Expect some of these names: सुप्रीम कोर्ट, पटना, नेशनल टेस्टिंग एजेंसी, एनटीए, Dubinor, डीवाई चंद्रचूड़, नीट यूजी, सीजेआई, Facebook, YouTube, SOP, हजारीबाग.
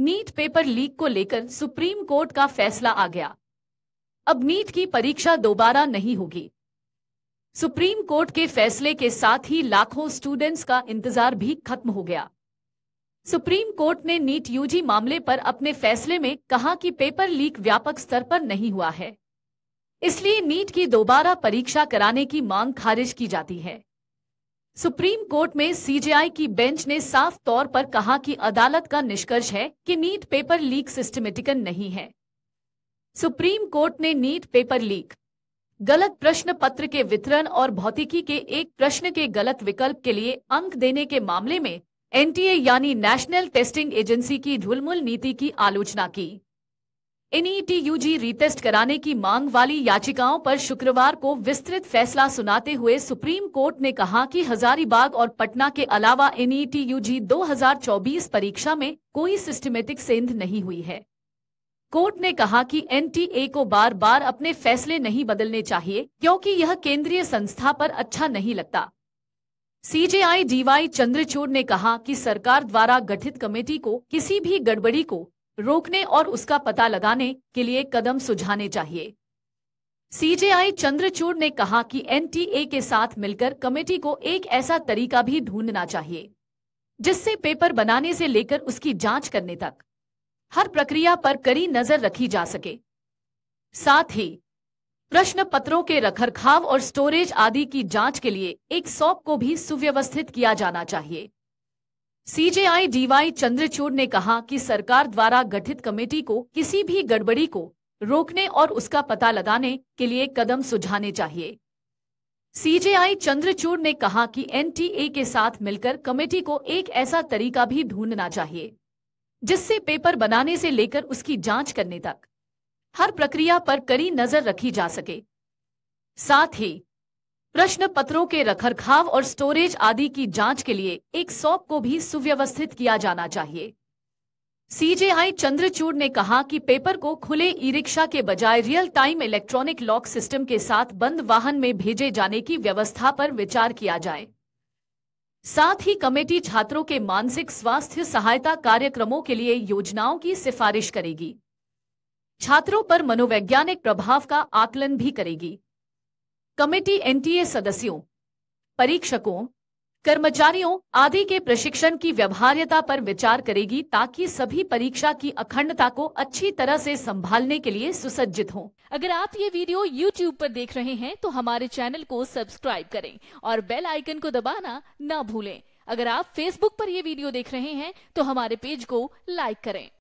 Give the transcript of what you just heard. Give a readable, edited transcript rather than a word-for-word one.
NEET paper leak को लेकर सुप्रीम कोर्ट का फैसला आ गया। अब नीट की परीक्षा दोबारा नहीं होगी। सुप्रीम कोर्ट के फैसले के साथ ही लाखों स्टूडेंट्स का इंतजार भी खत्म हो गया। सुप्रीम कोर्ट ने नीट यूजी मामले पर अपने फैसले में कहा कि पेपर लीक व्यापक स्तर पर नहीं हुआ है, इसलिए नीट की दोबारा परीक्षा कराने की मांग खारिज की जाती है। सुप्रीम कोर्ट में सीजेआई की बेंच ने साफ तौर पर कहा कि अदालत का निष्कर्ष है कि नीट पेपर लीक सिस्टमेटिकल नहीं है। सुप्रीम कोर्ट ने नीट पेपर लीक, गलत प्रश्न पत्र के वितरण और भौतिकी के एक प्रश्न के गलत विकल्प के लिए अंक देने के मामले में एनटीए यानी नेशनल टेस्टिंग एजेंसी की ढुलमुल नीति की आलोचना की। नीट यूजी रीटेस्ट कराने की मांग वाली याचिकाओं पर शुक्रवार को विस्तृत फैसला सुनाते हुए सुप्रीम कोर्ट ने कहा कि हजारीबाग और पटना के अलावा नीट यूजी 2024 परीक्षा में कोई सिस्टमेटिक सेंध नहीं हुई है। कोर्ट ने कहा कि एनटीए को बार बार अपने फैसले नहीं बदलने चाहिए क्योंकि यह केंद्रीय संस्था पर अच्छा नहीं लगता। सीजेआई डीवाई चंद्रचूड़ ने कहा कि सरकार द्वारा गठित कमेटी को किसी भी गड़बड़ी को रोकने और उसका पता लगाने के लिए कदम सुझाने चाहिए। सीजेआई चंद्रचूड़ ने कहा कि एनटीए के साथ मिलकर कमेटी को एक ऐसा तरीका भी ढूंढना चाहिए जिससे पेपर बनाने से लेकर उसकी जांच करने तक हर प्रक्रिया पर कड़ी नजर रखी जा सके। साथ ही प्रश्न पत्रों के रखरखाव और स्टोरेज आदि की जांच के लिए एक SOP को भी सुव्यवस्थित किया जाना चाहिए। सीजेआई डीवाई चंद्रचूड़ ने कहा कि सरकार द्वारा गठित कमेटी को किसी भी गड़बड़ी को रोकने और उसका पता लगाने के लिए कदम सुझाने चाहिए। सीजेआई चंद्रचूड़ ने कहा कि एनटीए के साथ मिलकर कमेटी को एक ऐसा तरीका भी ढूंढना चाहिए जिससे पेपर बनाने से लेकर उसकी जांच करने तक हर प्रक्रिया पर कड़ी नजर रखी जा सके। साथ ही प्रश्न पत्रों के रखरखाव और स्टोरेज आदि की जांच के लिए एक SOP को भी सुव्यवस्थित किया जाना चाहिए। सीजेआई चंद्रचूड़ ने कहा कि पेपर को खुले ई-रिक्शा के बजाय real time electronic lock system के साथ बंद वाहन में भेजे जाने की व्यवस्था पर विचार किया जाए। साथ ही कमेटी छात्रों के मानसिक स्वास्थ्य सहायता कार्यक्रमों के लिए योजनाओं की सिफारिश करेगी, छात्रों पर मनोवैज्ञानिक प्रभाव का आकलन भी करेगी। कमेटी एनटीए सदस्यों, परीक्षकों, कर्मचारियों आदि के प्रशिक्षण की व्यवहार्यता पर विचार करेगी ताकि सभी परीक्षा की अखंडता को अच्छी तरह से संभालने के लिए सुसज्जित हों। अगर आप ये वीडियो YouTube पर देख रहे हैं तो हमारे चैनल को सब्सक्राइब करें और बेल आइकन को दबाना ना भूलें। अगर आप Facebook पर यह वीडियो देख रहे हैं तो हमारे पेज को लाइक करें।